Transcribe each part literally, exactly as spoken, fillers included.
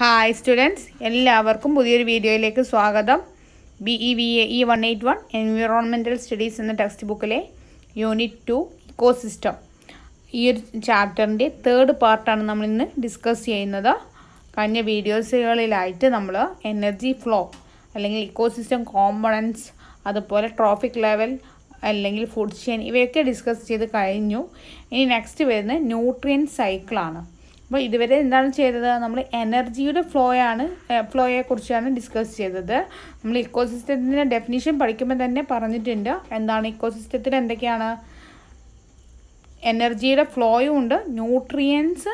Hi students, എല്ലാവർക്കും പുതിയൊരു വീഡിയോയിലേക്ക് സ്വാഗതം. B E V A E one eight one environmental studies എന്ന ടെക്സ്റ്റ് ബുക്കിലെ യൂണിറ്റ് ടു ഇക്കോസിസ്റ്റം ഈ ഒരു ചാപ്റ്ററിൻ്റെ തേർഡ് പാർട്ടാണ് നമ്മളിന്ന് ഡിസ്കസ് ചെയ്യുന്നത്. കഴിഞ്ഞ വീഡിയോസുകളിലായിട്ട് നമ്മൾ എനർജി ഫ്ലോ അല്ലെങ്കിൽ ഇക്കോസിസ്റ്റം കോമ്പണൻസ്, അതുപോലെ ട്രോഫിക് ലെവൽ അല്ലെങ്കിൽ ഫുഡ് ചെയിൻ ഇവയൊക്കെ ഡിസ്കസ് ചെയ്ത് കഴിഞ്ഞു. ഇനി നെക്സ്റ്റ് വരുന്നത് ന്യൂട്രിയൻ സൈക്കിളാണ്. അപ്പോൾ ഇതുവരെ എന്താണ് ചെയ്തത്? നമ്മൾ എനർജിയുടെ ഫ്ലോയാണ് ഫ്ലോയെക്കുറിച്ചാണ് ഡിസ്കസ് ചെയ്തത്. നമ്മൾ ഇക്കോസിസ്റ്റത്തിൻ്റെ ഡെഫിനിഷൻ പഠിക്കുമ്പോൾ തന്നെ പറഞ്ഞിട്ടുണ്ട് എന്താണ് ഇക്കോസിസ്റ്റത്തിൽ എന്തൊക്കെയാണ്. എനർജിയുടെ ഫ്ലോയും ഉണ്ട്, ന്യൂട്രിയൻസ്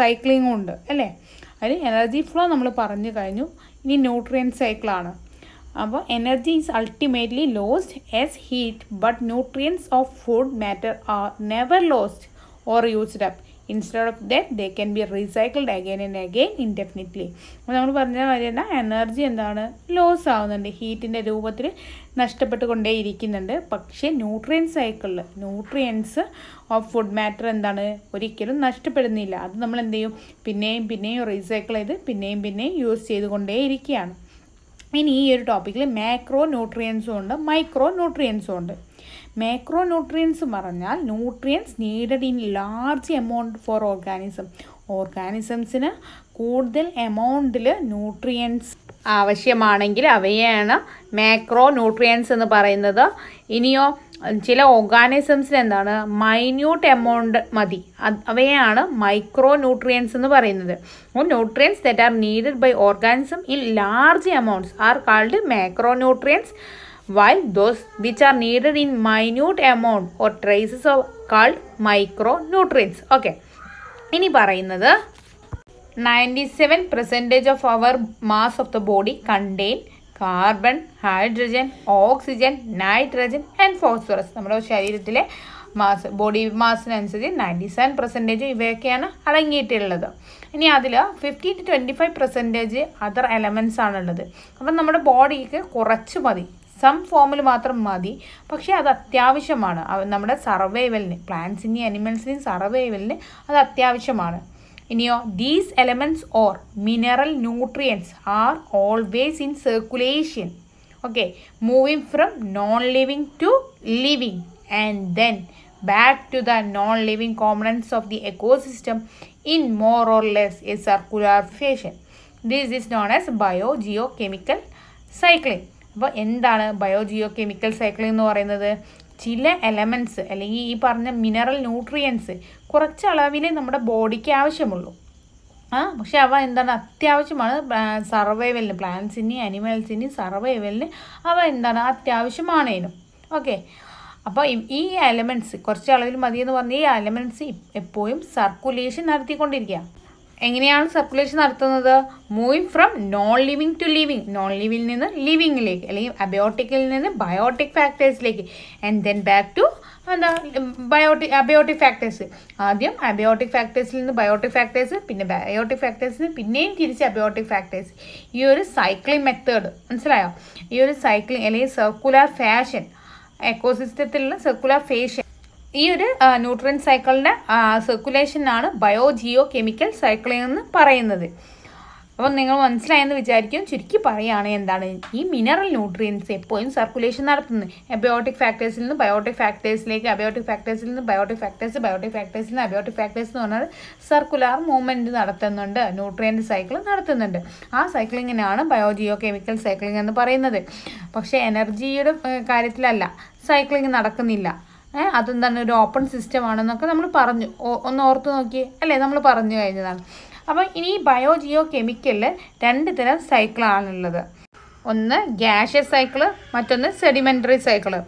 സൈക്ലിങ്ങും ഉണ്ട് അല്ലേ. അതിൽ എനർജി ഫ്ലോ നമ്മൾ പറഞ്ഞു കഴിഞ്ഞു. ഇനി ന്യൂട്രിയൻ സൈക്കിളാണ്. അപ്പോൾ energy is ultimately lost as heat, but nutrients of food matter are never lost or used up. Instead of that, they can be recycled again and again indefinitely. അപ്പോൾ നമ്മൾ പറഞ്ഞ കാര്യം എന്നാൽ എനർജി എന്താണ് ലോസ് ആവുന്നുണ്ട്, ഹീറ്റിൻ്റെ രൂപത്തിൽ നഷ്ടപ്പെട്ടുകൊണ്ടേ ഇരിക്കുന്നുണ്ട്. പക്ഷേ ന്യൂട്രിയൻ സൈക്കിളിൽ ന്യൂട്രിയൻസ് ഓഫ് ഫുഡ് മാറ്റർ എന്താണ് ഒരിക്കലും നഷ്ടപ്പെടുന്നില്ല. അത് നമ്മൾ എന്ത് ചെയ്യും, പിന്നെയും പിന്നെയും റീസൈക്കിൾ ചെയ്ത് പിന്നെയും പിന്നെയും യൂസ് ചെയ്തുകൊണ്ടേ ഇരിക്കുകയാണ്. ഇനി ഈ ഒരു ടോപ്പിക്കിൽ മാക്രോ ന്യൂട്രിയൻസും ഉണ്ട്, മൈക്രോ ന്യൂട്രിയൻസും ഉണ്ട്. മാക്രോ ന്യൂട്രിയൻസ് പറഞ്ഞാൽ nutrients needed in large amount for organism. ഓർഗാനിസംസിന് കൂടുതൽ എമൗണ്ടിൽ ന്യൂട്രിയൻസ് ആവശ്യമാണെങ്കിൽ അവയാണ് മാക്രോ ന്യൂട്രിയൻസ് എന്ന് പറയുന്നത്. ഇനിയോ ചില ഓർഗാനിസംസിന് എന്താണ് മൈന്യൂട്ട് എമൗണ്ട് മതി, അവയാണ് മൈക്രോ ന്യൂട്രിയൻസ് എന്ന് പറയുന്നത്. അപ്പോൾ nutrients that are needed by organism in large amounts are called macro nutrients, while those which are needed in minute amount or traces are called micronutrients. Okay, ini parayunnathu ninety-seven percentage of our mass of the body contain carbon, hydrogen, oxygen, nitrogen and phosphorus. Nammude sharirathile mass body mass anusariche ninety-seven percentage iveyakeyana adangiyittulladu. ഇനി അതിൽ fifty to twenty five percentage other elements ആണുള്ളത്. അപ്പം നമ്മുടെ ബോഡിക്ക് കുറച്ച് മതി, some ഫോമിൽ മാത്രം മതി. പക്ഷേ അത് അത്യാവശ്യമാണ് നമ്മുടെ സർവൈവലിന്, പ്ലാന്റ്സിൻ്റെയും അനിമൽസിൻ്റെയും സർവൈവലിന് അത് അത്യാവശ്യമാണ്. ഇനിയോ these elements or mineral nutrients are always in circulation, okay, moving from non living to living and then back to the non-living components of the ecosystem in more or less a circular fashion. This is known as biogeochemical cycling. അപ്പോൾ എന്താണ് biogeochemical cycling എന്ന് പറയുന്നത്? ചില elements അല്ലെങ്കിൽ ഈ പറഞ്ഞ mineral nutrients കുറച്ച് അളവിൽ നമ്മുടെ ബോഡിക്ക് ആവശ്യമുള്ളൂ. ആ പക്ഷെ അവ എന്താണ് അത്യാവശ്യമാണ് സർവൈവലിന്, പ്ലാന്റ്സിൻ്റെയും അനിമൽസിൻ്റെയും സർവൈവലിന് അവ എന്താണ് അത്യാവശ്യമാണേനും. ഓക്കെ, അപ്പോൾ ഈ എലമെൻറ്റ്സ് കുറച്ച് അളവിൽ മതിയെന്ന് പറഞ്ഞ ഈ എലമെൻറ്റ്സ് എപ്പോഴും സർക്കുലേഷൻ നടത്തിക്കൊണ്ടിരിക്കുക. എങ്ങനെയാണ് സർക്കുലേഷൻ നടത്തുന്നത്? Moving from non living to living, non ലിവിൽ നിന്ന് ലിവിങ്ങിലേക്ക് അല്ലെങ്കിൽ അബയോട്ടിക്കിൽ നിന്ന് ബയോട്ടിക് ഫാക്ടേഴ്സിലേക്ക് ആൻഡ് ദെൻ ബാക്ക് ടു എന്താ ബയോട്ടിക് അബയോട്ടിക് ഫാക്ടേഴ്സ്. ആദ്യം അബയോട്ടിക് ഫാക്ടേഴ്സിൽ നിന്ന് ബയോട്ടിക് ഫാക്ടേഴ്സ്, പിന്നെ ബയോട്ടിക് ഫാക്ടേഴ്സിൽ നിന്ന് പിന്നെയും തിരിച്ച് അബയോട്ടിക് ഫാക്ടേഴ്സ്. ഈ ഒരു സൈക്ലിംഗ് മെത്തേഡ് മനസ്സിലായോ? ഈ ഒരു സൈക്ലിംഗ് അല്ലെങ്കിൽ സർക്കുലർ ഫാഷൻ എക്കോസിസ്റ്റത്തിലുള്ള സർക്കുലർ ഫേഷൻ, ഈ ഒരു ന്യൂട്രിയൻ സൈക്കിളിൻ്റെ സർക്കുലേഷനാണ് ബയോജിയോ കെമിക്കൽ സൈക്ലിംഗ് എന്ന് പറയുന്നത്. അപ്പം നിങ്ങൾ മനസ്സിലായെന്ന് വിചാരിക്കും. ചുരുക്കി പറയുകയാണെങ്കിൽ എന്താണ്, ഈ മിനറൽ ന്യൂട്രിയൻസ് എപ്പോഴും സർക്കുലേഷൻ നടത്തുന്നത്, അബയോട്ടിക് ഫാക്ടേഴ്സിൽ നിന്ന് ബയോട്ടിക് ഫാക്ടേഴ്സിലേക്ക്, അബയോട്ടിക് ഫാക്ടേഴ്സിൽ നിന്ന് ബയോട്ടിക് ഫാക്ടേഴ്സ്, ബയോട്ടിക് ഫാക്ടേഴ്സിൽ നിന്ന് അബയോട്ടിക് ഫാക്ടേഴ്സ് എന്ന് പറഞ്ഞാൽ സർക്കുലർ മൂവ്മെൻറ്റ് നടത്തുന്നുണ്ട്, ന്യൂട്രിയൻ്റ് സൈക്കിൾ നടത്തുന്നുണ്ട്. ആ സൈക്ലിങ്ങിനാണ് ബയോജിയോ കെമിക്കൽ സൈക്ലിംഗ് എന്ന് പറയുന്നത്. പക്ഷേ എനർജിയുടെ കാര്യത്തിലല്ല സൈക്ലിംഗ് നടക്കുന്നില്ല. അതെന്താണ്, ഒരു ഓപ്പൺ സിസ്റ്റം ആണെന്നൊക്കെ നമ്മൾ പറഞ്ഞു, ഒന്ന് ഓർത്ത് നോക്കി അല്ലേ, നമ്മൾ പറഞ്ഞു കഴിഞ്ഞതാണ്. അപ്പോൾ ഇനി ഈ ബയോജിയോ കെമിക്കലിൽ രണ്ട് തരം സൈക്കിളാണുള്ളത്. ഒന്ന് ഗ്യാഷ്യസ് സൈക്കിള്, മറ്റൊന്ന് സെഡിമെൻ്ററി സൈക്കിള്.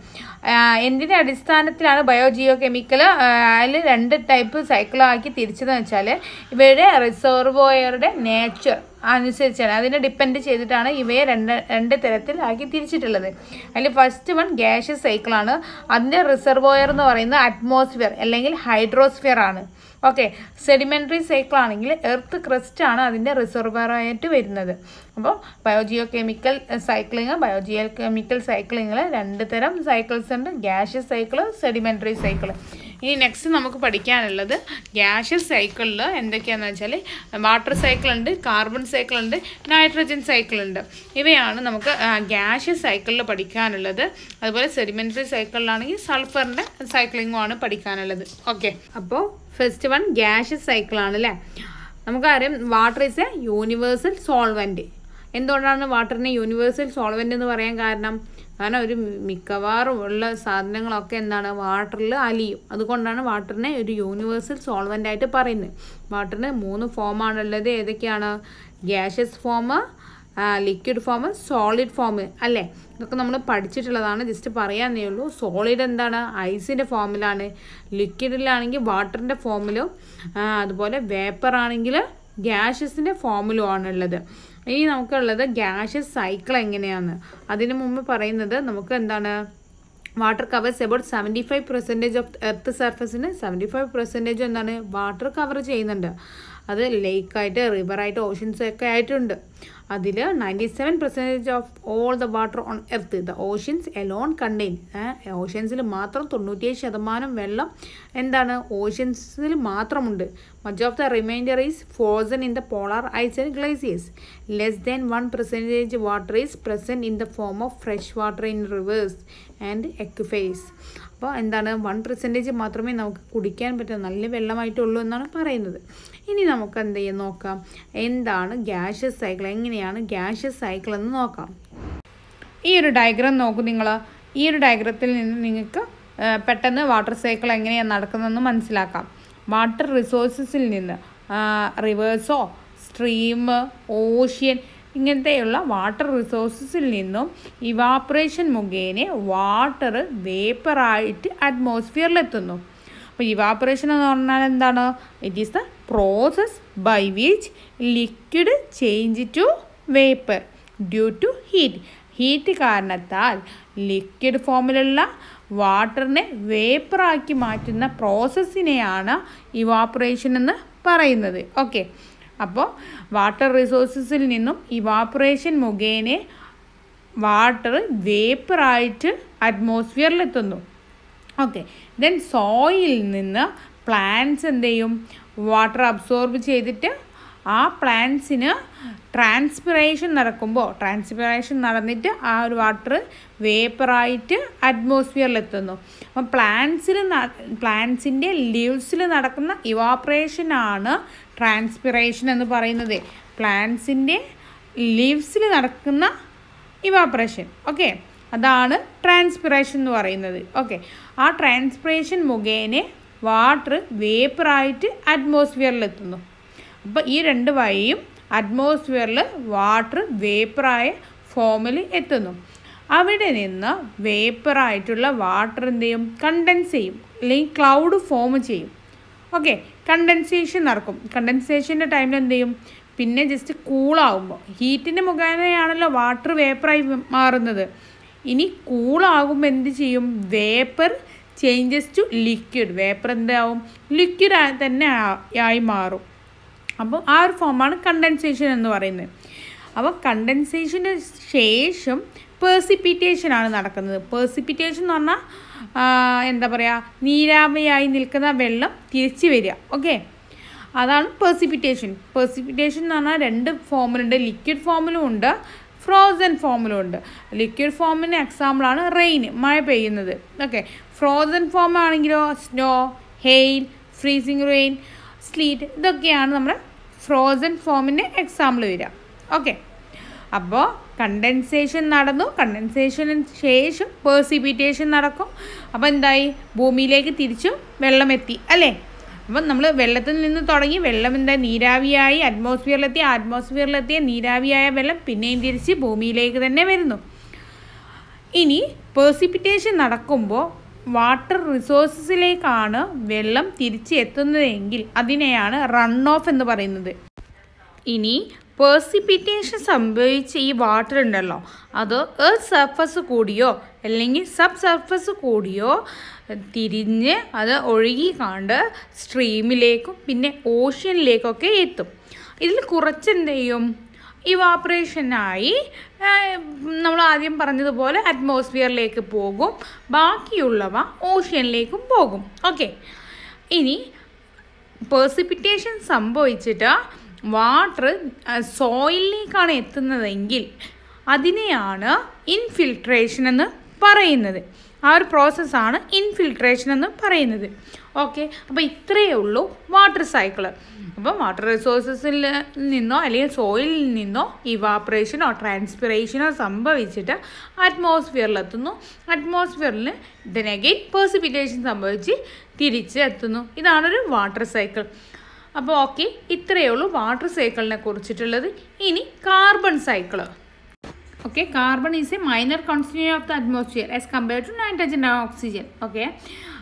എന്തിൻ്റെ അടിസ്ഥാനത്തിലാണ് ബയോജിയോ കെമിക്കൽ അതിൽ രണ്ട് ടൈപ്പ് സൈക്കിളാക്കി തിരിച്ചതെന്ന് വെച്ചാൽ ഇവയുടെ റിസർവോയറുടെ നേച്ചർ അനുസരിച്ചാണ്, അതിനെ ഡിപ്പെൻഡ് ചെയ്തിട്ടാണ് ഇവയെ രണ്ട് രണ്ട് തരത്തിൽ ആക്കി തിരിച്ചിട്ടുള്ളത്. അതിൽ ഫസ്റ്റ് വൺ ഗ്യാഷ്യസ് സൈക്കിളാണ്. അതിൻ്റെ റിസർവോയർ എന്ന് പറയുന്നത് അറ്റ്മോസ്ഫിയർ അല്ലെങ്കിൽ ഹൈഡ്രോസ്ഫിയർ ആണ്. ഓക്കെ, സെഡിമെൻ്ററി സൈക്കിൾ ആണെങ്കിൽ എർത്ത് ക്രസ്റ്റ് ആണ് അതിൻ്റെ റിസർവറായിട്ട് വരുന്നത്. അപ്പോൾ biogeochemical cycling, biogeochemical സൈക്ലിങ്ങിൽ രണ്ട് തരം സൈക്കിൾസ് ഉണ്ട്, ഗ്യാഷ്യസ് സൈക്കിള്, സെഡിമെൻ്ററി സൈക്കിള്. ഇനി നെക്സ്റ്റ് നമുക്ക് പഠിക്കാനുള്ളത് ഗ്യാഷ്യസ് സൈക്കിളിൽ എന്തൊക്കെയാണെന്ന് വെച്ചാൽ വാട്ടർ സൈക്കിൾ ഉണ്ട്, കാർബൺ സൈക്കിൾ ഉണ്ട്, നൈട്രജൻ സൈക്കിൾ ഉണ്ട്. ഇവയാണ് നമുക്ക് ഗ്യാഷ്യസ് സൈക്കിളിൽ പഠിക്കാനുള്ളത്. അതുപോലെ സെഡിമെന്ററി സൈക്കിളിലാണെങ്കിൽ സൾഫറിൻ്റെ സൈക്ലിങ്ങുമാണ് പഠിക്കാനുള്ളത്. ഓക്കെ, അപ്പോൾ ഫസ്റ്റ് വൺ ഗ്യാഷ്യസ് സൈക്കിളാണ് അല്ലേ. നമുക്കറിയാം water is a universal solvent. എന്തുകൊണ്ടാണ് വാട്ടറിനെ യൂണിവേഴ്സൽ സോൾവെൻ്റ് എന്ന് പറയാൻ കാരണം? കാരണം ഒരു മിക്കവാറും ഉള്ള സാധനങ്ങളൊക്കെ എന്താണ് വാട്ടറിൽ അലിയും. അതുകൊണ്ടാണ് വാട്ടറിനെ ഒരു യൂണിവേഴ്സൽ സോൾവെൻ്റ് ആയിട്ട് പറയുന്നത്. വാട്ടറിന് മൂന്ന് ഫോമാണുള്ളത്. ഏതൊക്കെയാണ്? Gaseous form, liquid form, solid form അല്ലേ. ഇതൊക്കെ നമ്മൾ പഠിച്ചിട്ടുള്ളതാണ്, ജസ്റ്റ് പറയാന്നേ ഉള്ളൂ. സോളിഡ് എന്താണ്? ഐസിൻ്റെ ഫോമിലാണ്. ലിക്വിഡിലാണെങ്കിൽ വാട്ടറിൻ്റെ ഫോമിലും അതുപോലെ വേപ്പറാണെങ്കിൽ ഗ്യാഷ്യസിൻ്റെ ഫോമിലും ആണുള്ളത്. ഇനി നമുക്കുള്ളത് ഗ്യാഷ്യസ് സൈക്കിൾ എങ്ങനെയാണ്. അതിന് മുമ്പ് പറയുന്നത് നമുക്ക് എന്താണ്, water covers about seventy five percentage of earth സർഫസിന് സെവൻറ്റി ഫൈവ് പെർസെൻറ്റേജ് എന്താണ് വാട്ടർ കവർ ചെയ്യുന്നുണ്ട്. അത് ലേക്കായിട്ട്, റിവറായിട്ട്, ഓഷ്യൻസൊക്കെ ആയിട്ടുണ്ട്. അതിൽ ninety seven percentage of all the water on earth the oceans alone contain. ഓഷ്യൻസിൽ മാത്രം തൊണ്ണൂറ്റിയേഴ് ശതമാനം വെള്ളം എന്താണ് ഓഷ്യൻസിൽ മാത്രമുണ്ട്. Much of the remainder is frozen in the polar ice and glaciers. Less than one percentage water is present in the form of fresh water in rivers and aquifers. അപ്പോൾ എന്താണ്, വൺ പെർസെൻറ്റേജ് മാത്രമേ നമുക്ക് കുടിക്കാൻ പറ്റൂ, നല്ല വെള്ളമായിട്ടുള്ളൂ എന്നാണ് പറയുന്നത്. ഇനി നമുക്ക് എന്ത് ചെയ്യാം നോക്കാം, എന്താണ് ഗ്യാഷ്യസ് സൈക്കിൾ, എങ്ങനെയാണ് ഗ്യാഷ്യസ് സൈക്കിൾ എന്ന് നോക്കാം. ഈ ഒരു ഡയഗ്രം നോക്കൂ നിങ്ങൾ. ഈ ഒരു ഡയഗ്രത്തിൽ നിന്ന് നിങ്ങൾക്ക് പെട്ടെന്ന് വാട്ടർ സൈക്കിൾ എങ്ങനെയാണ് നടക്കുന്നതെന്ന് മനസ്സിലാക്കാം. വാട്ടർ റിസോഴ്സസിൽ നിന്ന് റിവേഴ്സോ സ്ട്രീം ഓഷ്യൻ ഇങ്ങനത്തെയുള്ള വാട്ടർ റിസോഴ്സസിൽ നിന്നും ഇവാപ്പറേഷൻ മുഖേന വാട്ടർ വേപ്പറായിട്ട് അറ്റ്മോസ്ഫിയറിലെത്തുന്നു. അപ്പോൾ ഇവാപ്പറേഷൻ എന്ന് പറഞ്ഞാൽ എന്താണ്? It is the process by which liquid change to vapour due to heat. Heat കാരണത്താൽ ലിക്വിഡ് ഫോമിലുള്ള വാട്ടറിനെ വേപ്പറാക്കി മാറ്റുന്ന പ്രോസസ്സിനെയാണ് ഇവാപ്പറേഷൻ എന്ന് പറയുന്നത്. ഓക്കെ, അപ്പോൾ വാട്ടർ റിസോഴ്സസിൽ നിന്നും ഇവാപ്പറേഷൻ മുഖേന വാട്ടർ വേപ്പറായിട്ട് അറ്റ്മോസ്ഫിയറിലെത്തുന്നു. ഓക്കെ, ദെൻ സോയിൽ നിന്ന് പ്ലാന്റ്സ് എന്ത് ചെയ്യും, വാട്ടർ അബ്സോർബ് ചെയ്തിട്ട് ആ പ്ലാന്റ്സിന് ട്രാൻസ്പിറേഷൻ നടക്കുമ്പോൾ ട്രാൻസ്പിറേഷൻ നടന്നിട്ട് ആ ഒരു വാട്ടർ വേപ്പറായിട്ട് അറ്റ്മോസ്ഫിയറിലെത്തുന്നു. അപ്പം പ്ലാന്റ്സിൽ പ്ലാന്റ്സിൻ്റെ ലീവ്സിൽ നടക്കുന്ന ഇവാപ്പറേഷനാണ് ട്രാൻസ്പിറേഷൻ എന്ന് പറയുന്നത്. പ്ലാന്റ്സിൻ്റെ ലീവ്സിൽ നടക്കുന്ന ഇവാപ്പറേഷൻ, ഓക്കെ, അതാണ് ട്രാൻസ്പിറേഷൻ എന്ന് പറയുന്നത്. ഓക്കെ, ആ ട്രാൻസ്പിറേഷൻ മുഖേന വാട്ടർ വേപ്പറായിട്ട് അറ്റ്മോസ്ഫിയറിലെത്തുന്നു. അപ്പോൾ ഈ രണ്ട് വഴിയും അറ്റ്മോസ്ഫിയറിൽ വാട്ടർ വേപ്പറായ ഫോമിൽ എത്തുന്നു. അവിടെ നിന്ന് വേപ്പറായിട്ടുള്ള വാട്ടർ എന്ത് ചെയ്യും, കണ്ടൻസ് ചെയ്യും, അല്ലെങ്കിൽ ക്ലൗഡ് ഫോം ചെയ്യും. ഓക്കെ, കണ്ടൻസേഷൻ നടക്കും. കണ്ടൻസേഷൻ്റെ ടൈമിൽ എന്ത് ചെയ്യും, പിന്നെ ജസ്റ്റ് കൂളാകുമ്പോൾ ഹീറ്റിൻ്റെ മുഖേനയാണല്ലോ വാട്ടർ വേപ്പറായി മാറുന്നത്. ഇനി കൂളാകുമ്പോൾ എന്ത് ചെയ്യും, vapour changes to liquid. Vapour എന്താവും, ലിക്വിഡ് തന്നെ ആയി മാറും. അപ്പോൾ ആ ഒരു ഫോമാണ് കണ്ടൻസേഷൻ എന്ന് പറയുന്നത്. അപ്പോൾ കണ്ടൻസേഷന് ശേഷം പേഴ്സിപ്പിറ്റേഷനാണ് നടക്കുന്നത്. പേഴ്സിപ്പിറ്റേഷൻ എന്ന് പറഞ്ഞാൽ എന്താ പറയുക, നീരാവിയായി നിൽക്കുന്ന വെള്ളം തിരിച്ചു വരിക. ഓക്കെ, അതാണ് പേഴ്സിപ്പിറ്റേഷൻ. പേഴ്സിപ്പിറ്റേഷൻ എന്ന് പറഞ്ഞാൽ രണ്ട് ഫോമിലുണ്ട്, ലിക്വിഡ് ഫോമിലും ഉണ്ട്, ഫ്രോസൺ ഫോമിലും ഉണ്ട്. ലിക്വിഡ് ഫോമിന് എക്സാമ്പിളാണ് റെയിൻ, മഴ പെയ്യുന്നത്. ഓക്കെ, ഫ്രോസൺ ഫോം ആണെങ്കിലോ snow, hail, freezing rain, sleet, ഇതൊക്കെയാണ് നമ്മുടെ ഫ്രോസൺ ഫോമിൻ്റെ എക്സാമ്പിൾ വരിക. ഓക്കെ, അപ്പോൾ കണ്ടൻസേഷൻ നടന്നു, കണ്ടൻസേഷന് ശേഷം പേഴ്സിപ്പിറ്റേഷൻ നടക്കും. അപ്പോൾ എന്തായി, ഭൂമിയിലേക്ക് തിരിച്ചും വെള്ളമെത്തി അല്ലേ. അപ്പം നമ്മൾ വെള്ളത്തിൽ നിന്ന് തുടങ്ങി വെള്ളം എന്താ, നീരാവിയായി അറ്റ്മോസ്ഫിയറിലെത്തി, അറ്റ്മോസ്ഫിയറിലെത്തിയ നീരാവിയായ വെള്ളം പിന്നെയും തിരിച്ച് ഭൂമിയിലേക്ക് തന്നെ വരുന്നു. ഇനി പേഴ്സിപ്പിറ്റേഷൻ നടക്കുമ്പോൾ വാട്ടർ റിസോഴ്സസിലേക്കാണ് വെള്ളം തിരിച്ച് എത്തുന്നതെങ്കിൽ അതിനെയാണ് റൺ ഓഫ് എന്ന് പറയുന്നത്. ഇനി പേഴ്സിപ്പിറ്റേഷൻ സംഭവിച്ച ഈ വാട്ടർ ഉണ്ടല്ലോ, അത് എർത്ത് സർഫസ് കൂടിയോ അല്ലെങ്കിൽ സബ് സർഫസ് കൂടിയോ തിരിഞ്ഞ് അത് ഒഴുകി കണ്ട് സ്ട്രീമിലേക്കും പിന്നെ ഓഷ്യനിലേക്കൊക്കെ എത്തും. ഇതിൽ കുറച്ചെന്ത് ചെയ്യും, ഇവാപറേഷനായി നമ്മൾ ആദ്യം പറഞ്ഞതുപോലെ അറ്റ്മോസ്ഫിയറിലേക്ക് പോകും, ബാക്കിയുള്ളവ ഓഷ്യനിലേക്കും പോകും. ഓക്കെ, ഇനി പേഴ്സിപ്പിറ്റേഷൻ സംഭവിച്ചിട്ട് വാട്ടർ സോയിലിലേക്കാണ് എത്തുന്നതെങ്കിൽ അതിനെയാണ് ഇൻഫിൽട്രേഷൻ എന്ന് പറയുന്നത്. ആ ഒരു പ്രോസസ്സാണ് ഇൻഫിൽട്രേഷൻ എന്ന് പറയുന്നത്. ഓക്കെ, അപ്പോൾ ഇത്രയേ ഉള്ളൂ വാട്ടർ സൈക്കിള്. അപ്പം വാട്ടർ റിസോഴ്സസിൽ നിന്നോ അല്ലെങ്കിൽ സോയിലിൽ നിന്നോ ഇവാപറേഷനോ ട്രാൻസ്പിറേഷനോ സംഭവിച്ചിട്ട് അറ്റ്മോസ്ഫിയറിലെത്തുന്നു. അറ്റ്മോസ്ഫിയറിൽ ദെൻ അഗൈൻ പേഴ്സിപ്പിറ്റേഷൻ സംഭവിച്ച് തിരിച്ച് എത്തുന്നു. ഇതാണൊരു വാട്ടർ സൈക്കിൾ. അപ്പോൾ ഓക്കെ, ഇത്രയേ ഉള്ളൂ വാട്ടർ സൈക്കിളിനെ കുറിച്ചിട്ടുള്ളത്. ഇനി carbon cycle. Okay, carbon is a minor constituent of the atmosphere as compared to nitrogen and oxygen. Okay,